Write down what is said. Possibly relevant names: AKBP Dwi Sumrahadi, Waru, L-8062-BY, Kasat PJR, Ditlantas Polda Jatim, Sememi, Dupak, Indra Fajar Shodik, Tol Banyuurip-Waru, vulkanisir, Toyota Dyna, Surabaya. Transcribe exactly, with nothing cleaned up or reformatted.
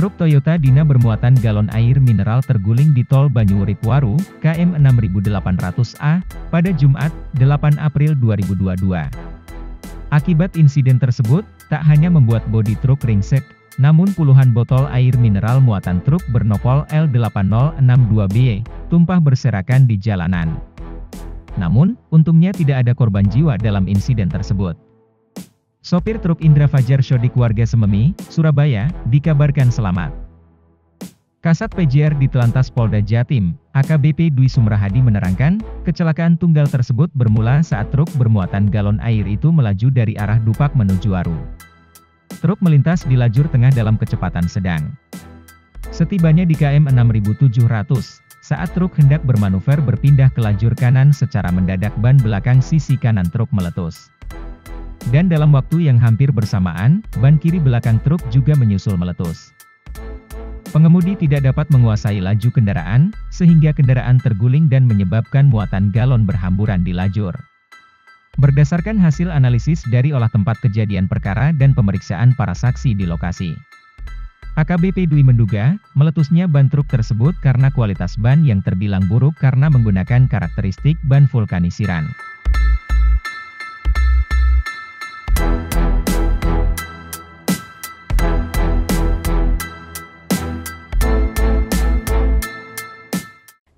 Truk Toyota Dyna bermuatan galon air mineral terguling di Tol Banyuurip-Waru, kilometer enam ribu delapan ratus A, pada Jumat, delapan April dua ribu dua puluh dua. Akibat insiden tersebut, tak hanya membuat bodi truk ringsek, namun puluhan botol air mineral muatan truk bernopol L delapan nol enam dua B, tumpah berserakan di jalanan. Namun, untungnya tidak ada korban jiwa dalam insiden tersebut. Sopir truk Indra Fajar Shodik warga Sememi, Surabaya, dikabarkan selamat. Kasat P J R Ditlantas Polda Jatim, A K B P Dwi Sumrahadi menerangkan, kecelakaan tunggal tersebut bermula saat truk bermuatan galon air itu melaju dari arah Dupak menuju Waru. Truk melintas di lajur tengah dalam kecepatan sedang. Setibanya di kilometer enam ribu tujuh ratus, saat truk hendak bermanuver berpindah ke lajur kanan secara mendadak ban belakang sisi kanan truk meletus. Dan dalam waktu yang hampir bersamaan, ban kiri belakang truk juga menyusul meletus. Pengemudi tidak dapat menguasai laju kendaraan, sehingga kendaraan terguling dan menyebabkan muatan galon berhamburan di lajur. Berdasarkan hasil analisis dari olah tempat kejadian perkara dan pemeriksaan para saksi di lokasi, A K B P Dwi menduga, meletusnya ban truk tersebut karena kualitas ban yang terbilang buruk karena menggunakan karakteristik ban vulkanisiran.